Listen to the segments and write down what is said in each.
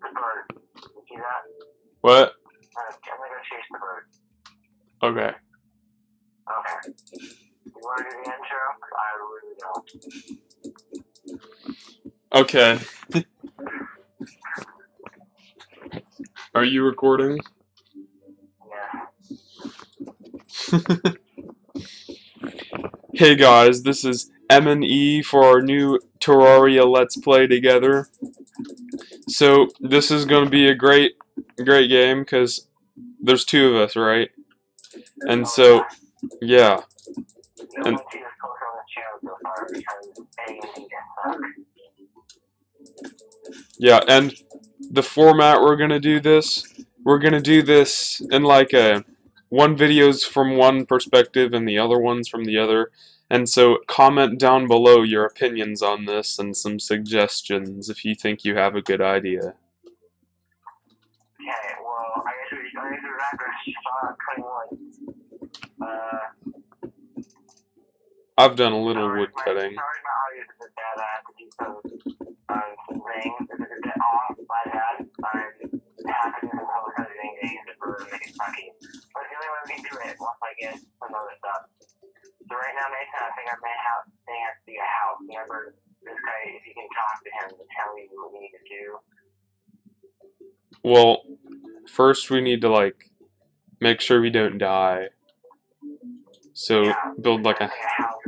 The bird. See that? What? I'm gonna go chase the bird. Okay. Okay. You wanna do the intro? I really don't. Okay. Are you recording? Yeah. Hey guys, this is M&E for our new Terraria Let's Play together. So this is going to be a great game because there's two of us, right? And so, yeah. And yeah, and the format we're gonna do this in like a one video's from one perspective and the other one's from the other. And so comment down below your opinions on this and some suggestions if you think you have a good idea. Okay, well, I guess we I've done a little wood cutting. Sorry, my audio is a bit bad. I have to do some things. This is a bit off by that. I'm happy to do all the editing things for making funky. But the only way we can do it once I get some other stuff. So right now, Mason, I think I may have to be a house. Remember, this guy, if you can talk to him and tell me what we need to do. Well, first we need to, like, make sure we don't die. So, yeah, build, like, a house.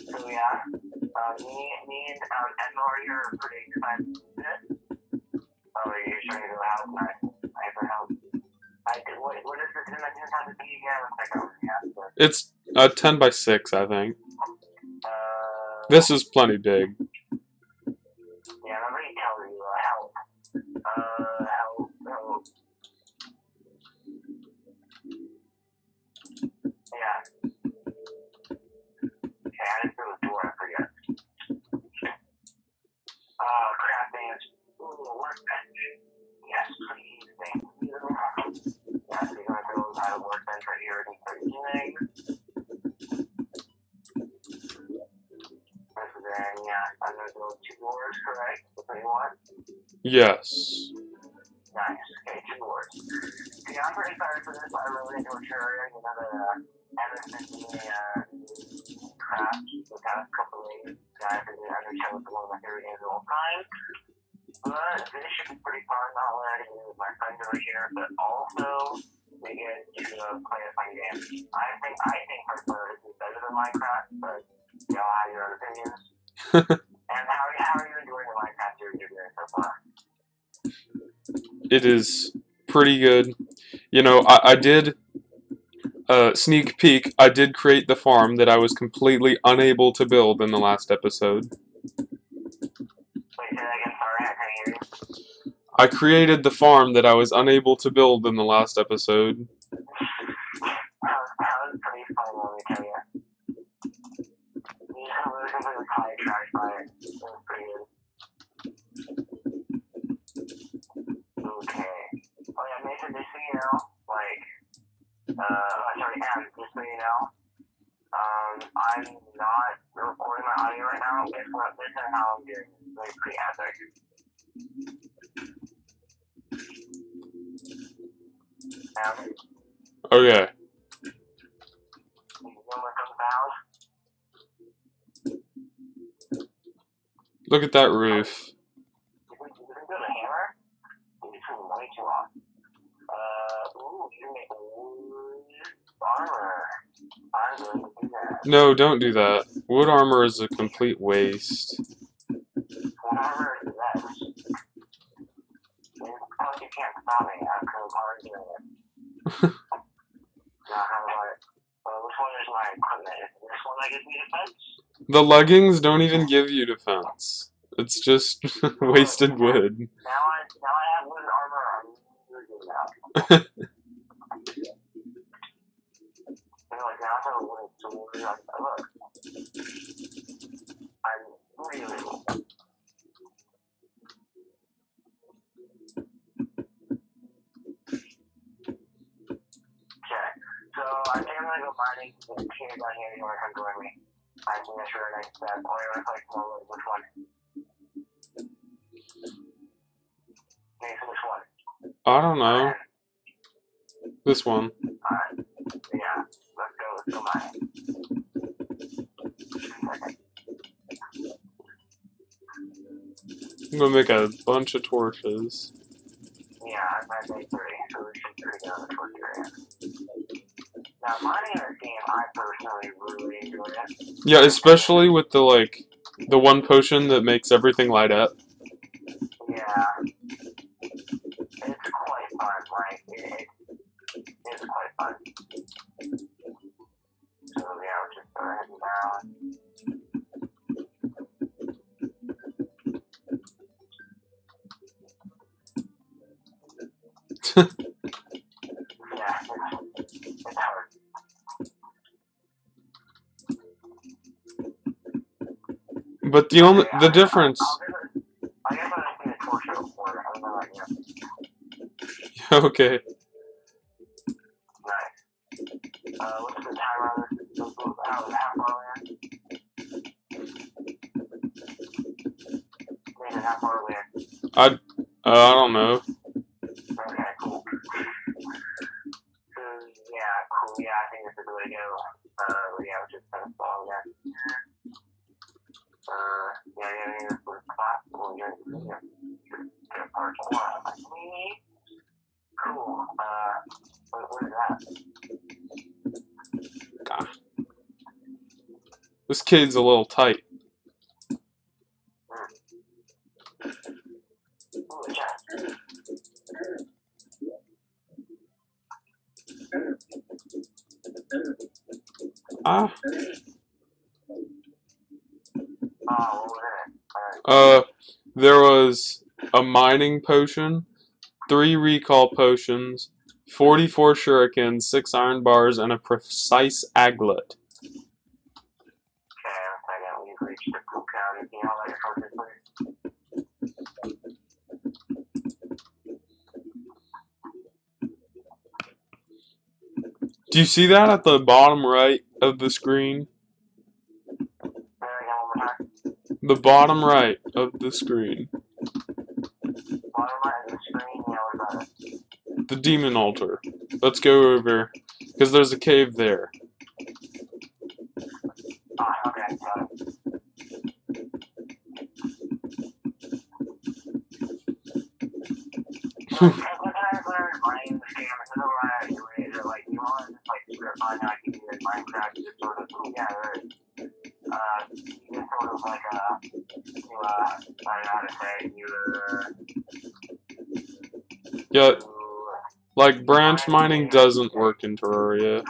So, yeah, me and Edmo are here are pretty excited. Oh, you're trying to do a house, what is this? I didn't have to be again. I was like, oh, yeah. It's 10 by 6, I think. This is plenty big. Yeah, I'm already telling you, help. Help. Yeah. Okay, I didn't do the door, I forget. Oh, crap, man. Ooh, workbench. Yes, please, thank you. Yeah, so you're gonna build out a workbench right here and start using. And then, yeah, I'm gonna build two doors, correct? That's what you want? Yes. Nice, okay, two doors. See, I'm pretty excited for this. I really enjoy sharing another MSD craft. We've got a couple of guys in the other show with one of my favorite games of all time. But this should be pretty fun, not only I can do with my friends over here, but also we get to play a fun game. I think personally this is better than Minecraft, but y'all have your own opinions. And how are you enjoying the Minecraft series you're doing so far? It is pretty good. You know, I did sneak peek, I did create the farm that I was completely unable to build in the last episode. I created the farm that I was unable to build in the last episode. Okay. Oh yeah, Mason, just so you know, like, sorry, Em, just so you know, I'm not recording my audio right now. Listen to how I'm doing. It's like pretty epic. Okay. Look at that roof. No, don't do that. Wood armor is a complete waste. The leggings don't even give you defense. It's just wasted wood. Now I have wood armor. want to go mining, you can go down here, you want to come join me. I think that's really nice step. Or you want to play solo, which one? Nathan, which one? I don't know. This one. Alright. Yeah. Let's go mining. I'm gonna make a bunch of torches. Yeah, I might make three, so we should turn down the torch area. Now, mining in this game, I personally really enjoy it. Yeah, especially with the, like, the one potion that makes everything light up. Yeah. It's quite fun, like, it's quite fun. So, yeah, I'll just go ahead and down. Yeah, it's hard. But the only the difference. I guess I'm just gonna torture it before I don't know. Okay. Nice. What's the time on this? This was about half hour later. I don't know. This kid's a little tight. Ah. There was a mining potion, 3 recall potions, 44 shurikens, 6 iron bars, and a precise aglet. Do you see that at the bottom right of the screen? The bottom right of the screen. The demon altar. Let's go over, because there's a cave there. Yeah, like branch mining doesn't work in Terraria.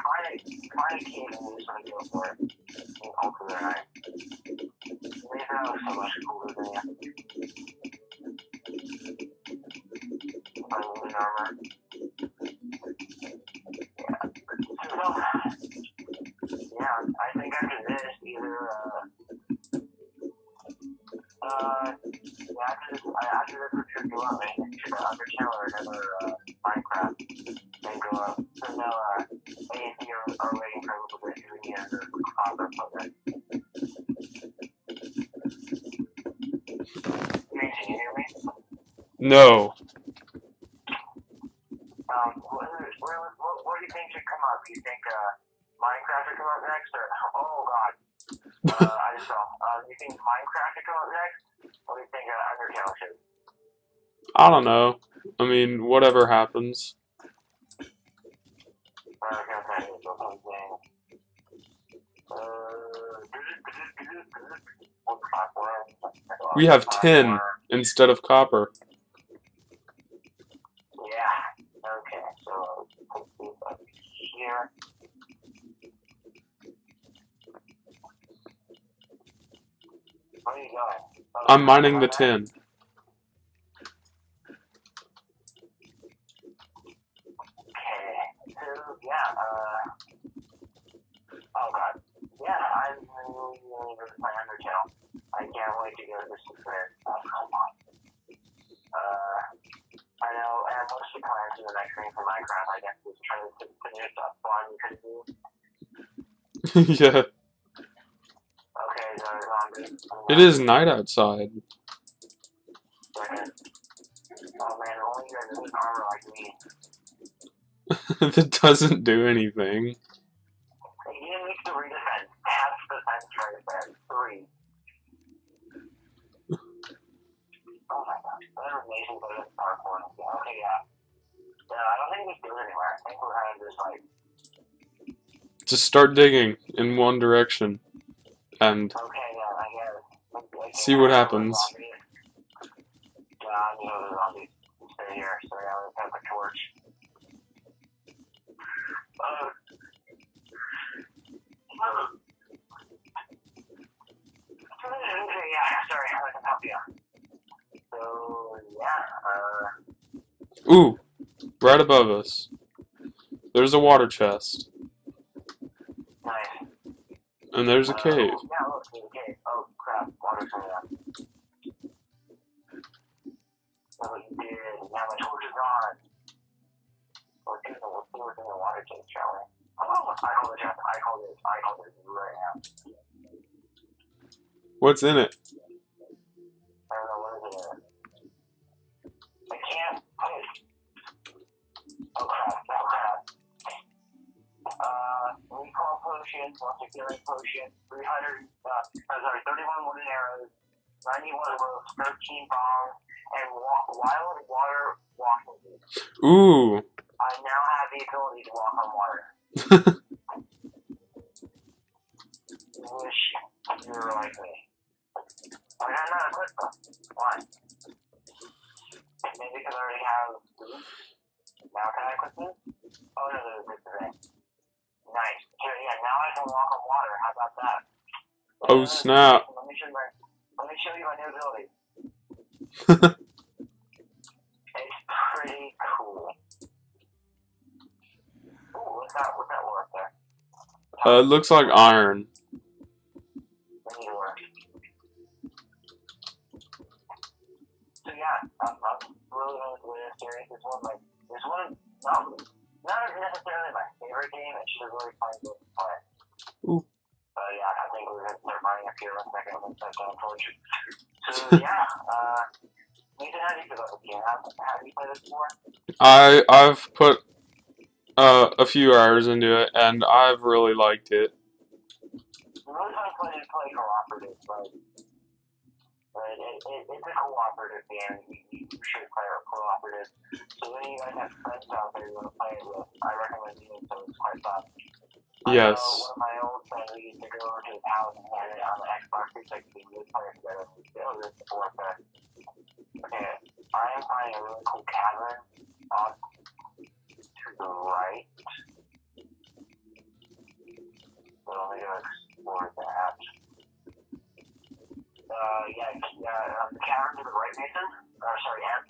No. What do you think should come up? Do you think Minecraft should come up next? Or, oh god. I just saw. Do you think Minecraft should come up next? Or do you think Undertale should? I don't know. I mean, whatever happens. We have tin instead of copper. Okay, so let's move up here. Where are you going? Oh, I'm mining the tin. Okay, so yeah, oh god. Yeah, I'm really, really good at my Undertale. I can't wait to go to this experience. Oh, come on. I know, and what's the plan to the next thing for Minecraft? I guess is trying to finish up on you could do. Yeah. It is night outside. That doesn't do anything. Just start digging in one direction and see what happens. Ooh, right above us. There's a water chest. And there's a cave. Oh crap, water's coming up. Now my torch is on. We'll see what's in the water cave, shall we? Oh, I hold it right now. What's in it? I don't know what is in it. I can't. Oh crap, oh crap. Recall potion, monster killing potion, 31 wooden arrows, 91 ropes, 13 bombs, and wild water walking. Ooh. I now have the ability to walk on water. Wish you were like me. I mean, I'm not equipped though. Why? Maybe because I already have... Now can I click this? Oh no, there's this thing. Nice. Here, yeah, now I can walk on water. How about that? Oh snap. Let me show you my new ability. It's pretty cool. Ooh, what's that work there? It looks like iron. Let me work. So yeah, I'm really going to do this series. This one, not necessarily my favorite game. It's just a really fun game to play. Ooh. So yeah, I think we're going to start mining up here in a second. I'm going to start going towards you. So yeah, Nathan, how do you feel about the game? Have you played this before? I've put a few hours into it, and I've really liked it. It's really fun to play cooperative, It's a cooperative game. You should play a cooperative. So when you guys have friends out there you want to play it with, I recommend doing so. It's quite fun. Yes. One of my old friends, we used to go over to his house and play it on the Xbox 360. We would play it together. Okay, I am finding a really cool cavern off to the right. We're only going to explore that. The cavern to the right, Nathan, or sorry, Ant,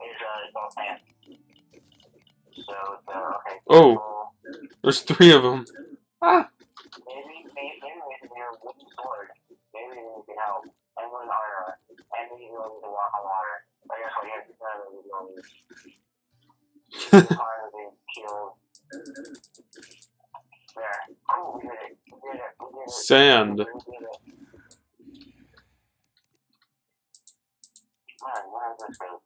is, both hands. So, okay. Oh, there's three of them. Ah! Maybe with your wooden sword, maybe you can help, and one iron, and then you don't need to walk on water. I guess what you have to do is you don't need to kill. There. Cool, we did it. Sand. Where is this thing?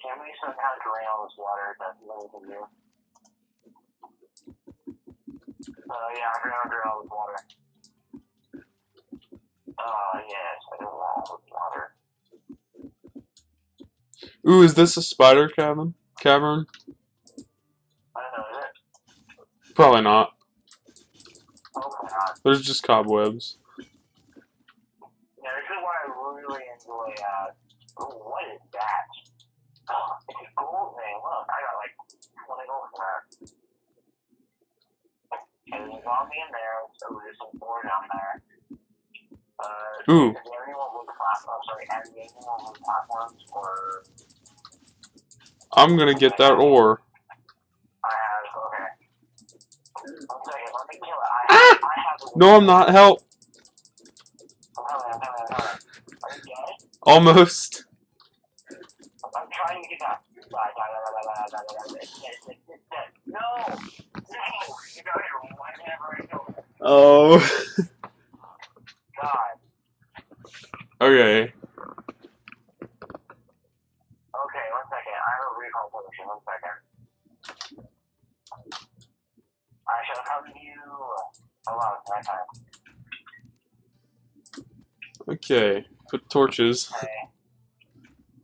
Can we somehow drain all this water? That's what we can do. Yeah, I'm gonna drain all this water. Yes, I don't want all this water. Ooh, is this a spider cavern? I don't know, is it? Probably not. Hopefully not. There's just cobwebs. What is that? Oh, it's a gold thing. Look, I got like 20 gold from that. And there's a zombie in there, so there's some ore down there. Ooh. Is there anyone with platforms? Sorry, has anyone with platforms or? I'm gonna get that ore. I have, okay. One second, let me kill it. I have a... No, I'm not. Help. I'm coming. Are you dead? Almost. I'm trying to get that. No! You guys are whatever I know. Oh. God. Okay. Okay, 1 second. I have a recall solution. 1 second. I shall come to you alone next time. Okay, put torches. Okay.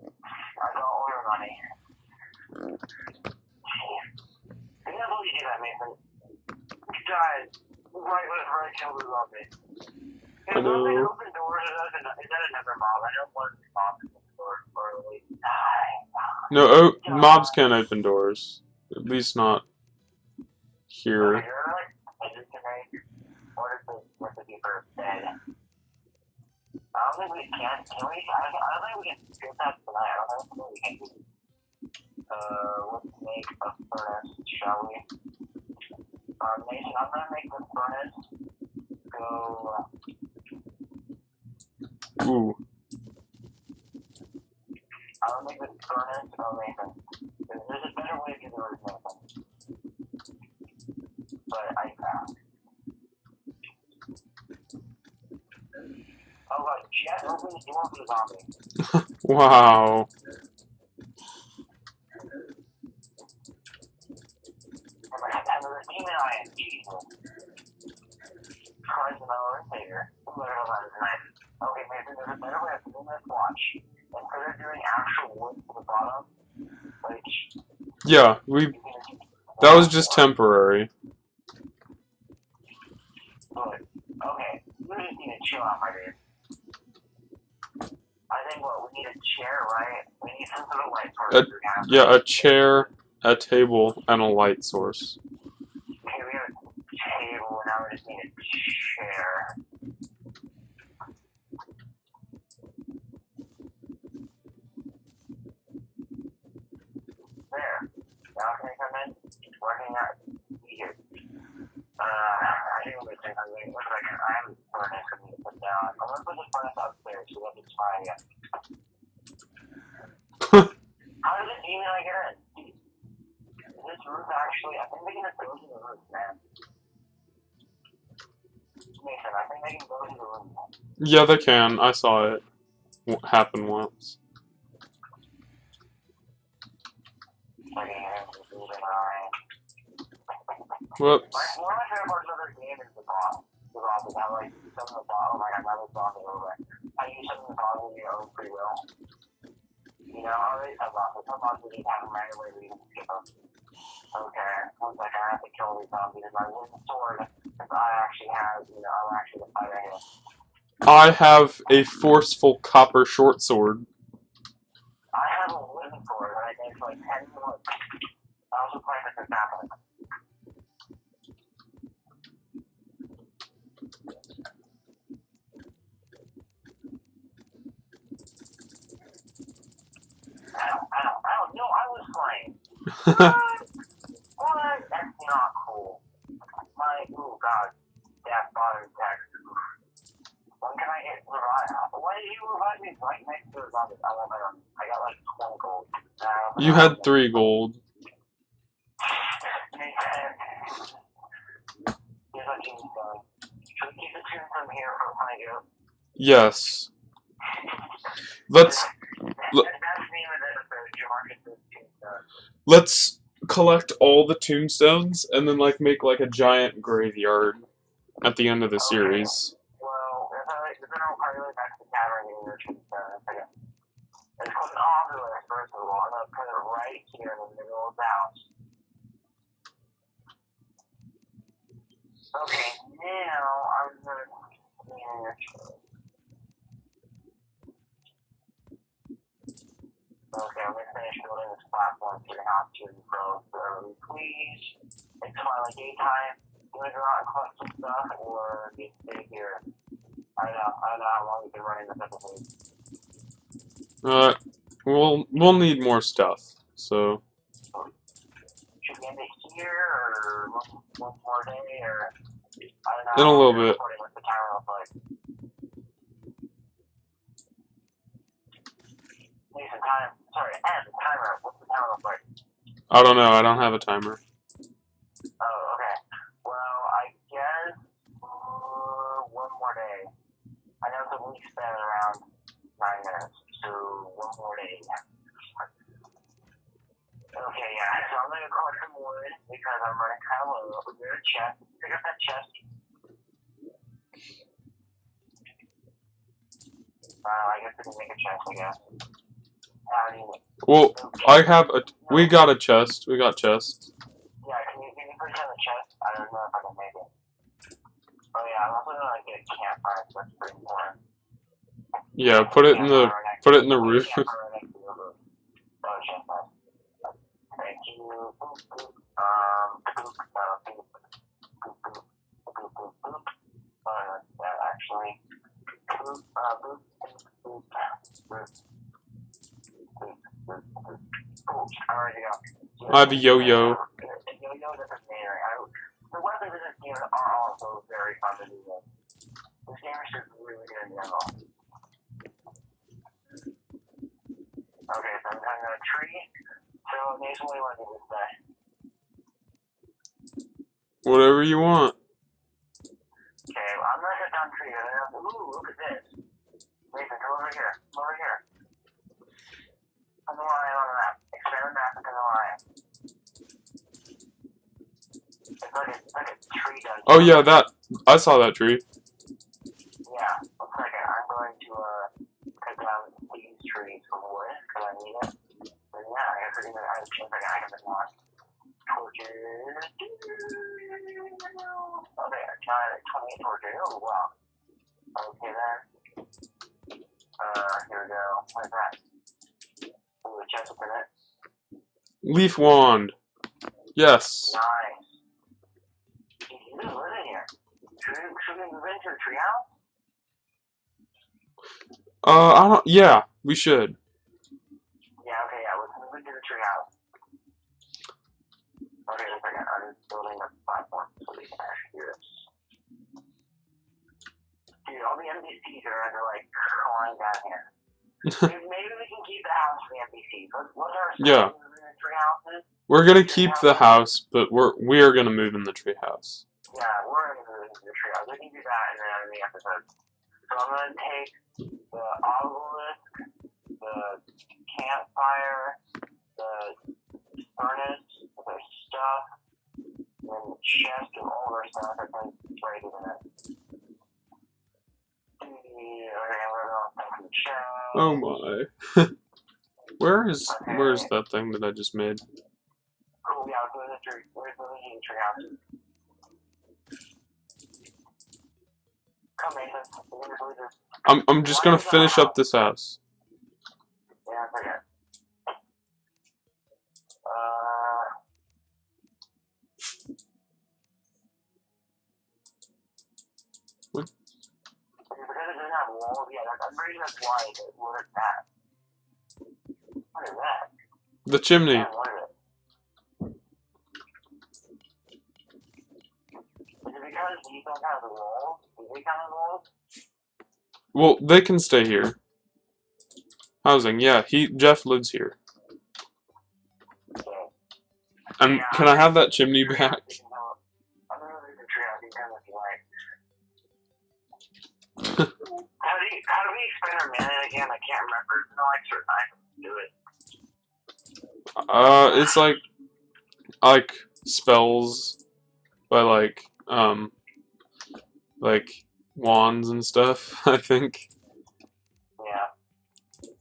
I don't order money. I can't believe you do that, Mason. You died right whenever I killed the zombie. If something opened doors, is that another mob? I know one mob is open doors for at least. No, oh, mobs can't open doors. At least not here. Okay, I just connect. What is the deeper bed? I don't think we can. Can we? I don't think we can get that tonight. I don't think we can do it. Let's make a furnace, shall we? Mason, I'm gonna make the furnace go. Ooh. I'll make the furnace go, Mason. There's a better way to do it, Mason. But I found. Oh god, Jet opens door for the zombie. Wow. Oh my god, that was a demon eye. Jesus. Christ, my Lord and Savior. Okay, Mason, there's a better way of doing this watch. Instead of doing actual wood to the bottom, like... Yeah, we... That was just temporary. But, okay, we just need to chill out, my dude. I think what we need a chair, right? We need some sort of light source. Yeah, a chair, a table, and a light source. Okay, we have a table, now we just need a chair. There. Now can I come in? Working out here. I think we're gonna take a second. I'm burning for me to put down. I'm gonna put the furnace upstairs so that it's fine again. How did this demon I get in? Is this roof actually? I think they can go to the roof, man. Mason, I think they can go to the roof. Yeah, they can. I saw it happen once. Whoops. One of my favorite parts of this game is the boss. The boss is how, like, you summon the boss, like, I'm not a zombie over. How you summon the boss with your own free will. You know, I already said bosses. Some bosses just have them right away, but you can skip them. Okay, looks like I have to kill these zombies with my wooden sword, because I actually have, you know, I'm actually the fighter here. I have a forceful copper short sword. I have a wooden sword that I made for, like, 10 wood. I also play with this apple. I don't know, I was flying. What? That's not cool. My, oh god, that bothers that. When can I get Terraria? Why did you revive me right next to the zombies? I want my own. I got like 20 gold. You had 3 gold. Here's what you need going. Should we keep the tune from here for my go? Yes. Let's collect all the tombstones and then like make like a giant graveyard at the end of the series. Well, if I don't really back to gathering your tombstones, it's called an obelisk, first of all. I'm gonna put it right here in the middle of the house. Okay, now I'm gonna. Okay, I'm going to finish building this platform so you're not too close to everything, please. It's finally daytime. You want to go out and collect some stuff or just stay here? I don't know how long we've been running this episode. We'll need more stuff, so. Should we end it here or one more day or. I don't know. In a little bit. What the timer looks like. Time. Sorry, and the timer. What's the timer look like? I don't know. I don't have a timer. Oh, okay. Well, I guess Okay, yeah, so I'm gonna collect some wood because I'm running kind of low. We're gonna chest. Pick up that chest. I guess I can make a chest, I guess. Well, I have a. We got a chest. We got chest. Yeah, can you put down the chest? I don't know if I can make it. Oh yeah, I'm also gonna like, get a campfire. So that's pretty important. Yeah, put it in the roof. I have a yo-yo. The weapons in this game are also very fun to do with. This game is just really good in general. Okay, so I'm cutting down a tree. So, Mason, what do you want to do with that? Whatever you want. Okay, well, I'm gonna cut down a tree. Ooh, look at this. Mason, come over here. Come over here. Come to the lion on the map. Expand the map and come to the lion. It's like a tree dungeon. Oh yeah, that I saw that tree. Yeah, one second. I'm going to cut down these trees for wood because I need it. And yeah, I guess even I change like an item and not torches. Okay, I got 28 torches. Oh wow. Okay then. Here we go. What's that? Ooh, a chest in it. Leaf wand. Yes. Nice. Should we move into the treehouse? I don't. Yeah, we should. Yeah. Okay. Yeah. Let's move into the treehouse. Okay. Wait a second. I'm building a platform so we can actually do this. Dude, all the NPCs are like crawling down here. Dude, maybe we can keep the house for the NPCs. What's our yeah. In the treehouse? We're gonna keep the house, but we are gonna move in the treehouse. Yeah, we're in the treehouse. We can do that and then in the episode. So I'm going to take the obelisk, the campfire, the furnace, the stuff, and then the chest and all of our stuff that's right in it. Oh my. Where is that thing that I just made? Cool, yeah, we're in the tree. We're in the treehouse. I'm just gonna finish up this house. Yeah, I forget. What? Because it doesn't have walls yet, I'm pretty much why it worked that. What is that? The chimney. Yeah, what is it? Is it because you don't have the walls? Well, they can stay here. Housing, yeah. Jeff lives here. And can I have that chimney back? How do we expand our mana again? I can't remember. No, I certainly do it. It's like spells by like wands and stuff, I think. Yeah. Okay,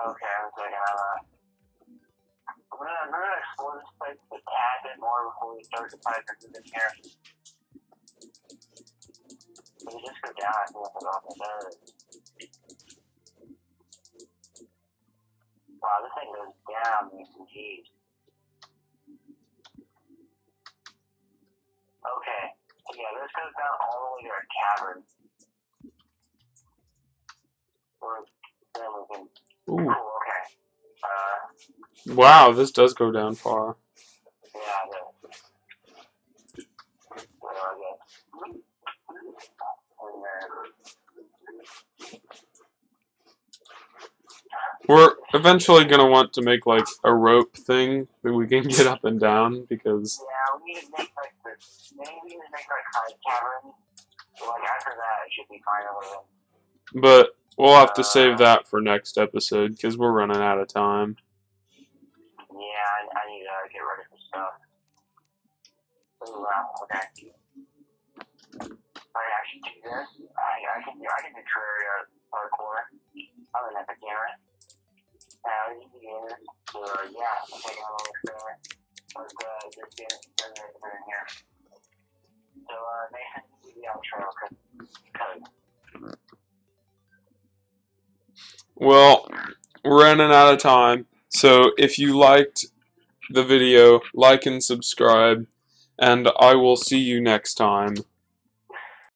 I'm taking I'm gonna explore this place a tad bit more before we start the fight because it's here. We can just go down and look at all the dirt. Wow, this thing goes down, man. Jeez. Okay, yeah, this goes down all the way to a cavern. Ooh. Cool, okay. Wow, this does go down far. Yeah, it does. Where do I go? We're eventually gonna want to make like a rope thing that we can get up and down because. Yeah, we need to make like this. Maybe we need to make like high caverns. But like after that, it should be fine. But We'll have to save that for next episode because we're running out of time. Yeah, I need to get rid of some stuff. Okay. I should do this. I can do Terraria parkour. I'm an epic gamer. Yeah, I'm taking a little trailer. But just get it in here. So they have to do the outro code. Well, we're running out of time. So if you liked the video, like and subscribe, and I will see you next time.